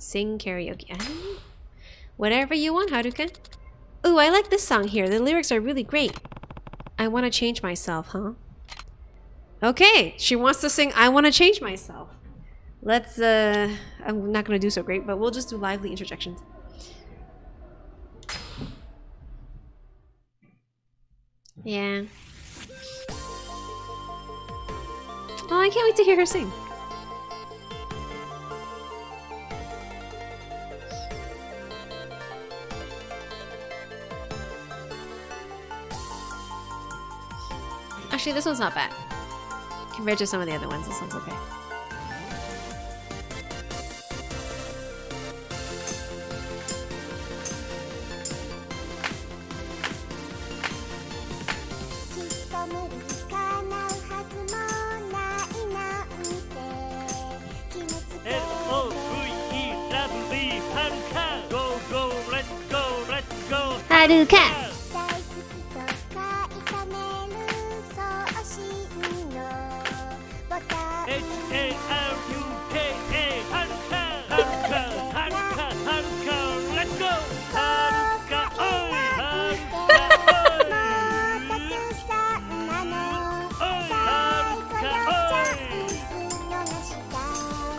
Sing karaoke. Whatever you want, Haruka. Ooh, I like this song here. The lyrics are really great. I want to change myself, huh? Okay, she wants to sing I want to change myself. Let's, I'm not going to do so great, but we'll just do lively interjections. Yeah. Oh, I can't wait to hear her sing. Actually, this one's not bad. Compared to some of the other ones, this one's okay. Haruka!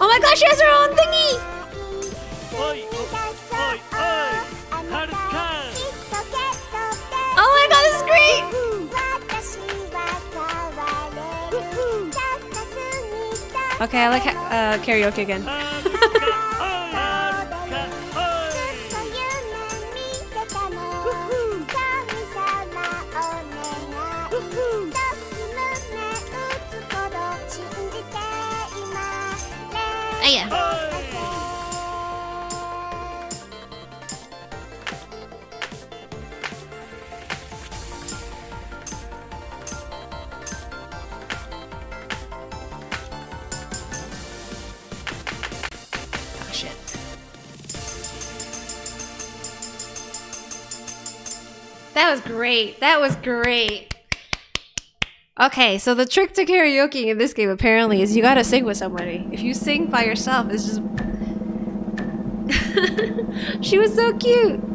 Oh my gosh, she has her own thingy! Oh my god, this is great! Okay, I like karaoke again. That was great. That was great. Okay, so the trick to karaoke in this game apparently is you gotta sing with somebody. If you sing by yourself, it's just... She was so cute.